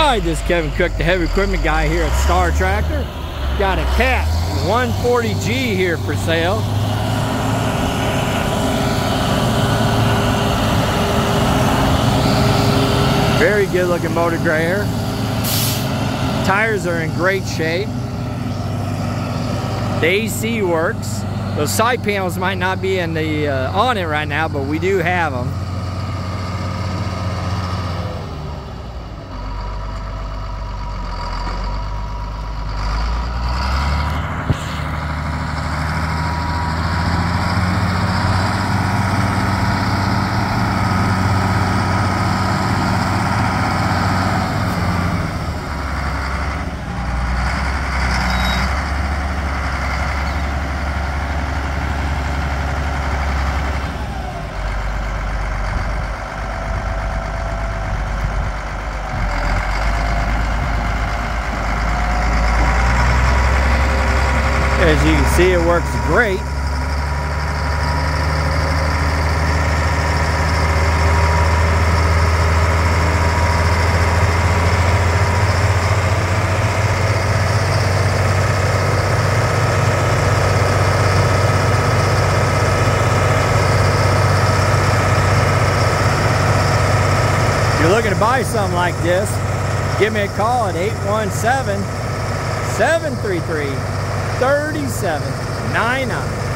Hi, this is Kevin Cook, the heavy equipment guy here at Star Tractor. Got a Cat 140G here for sale. Very good looking motor grayer. Tires are in great shape. The AC works. Those side panels might not be in the on it right now, but we do have them. As you can see, it works great. If you're looking to buy something like this, give me a call at 817-733-3799.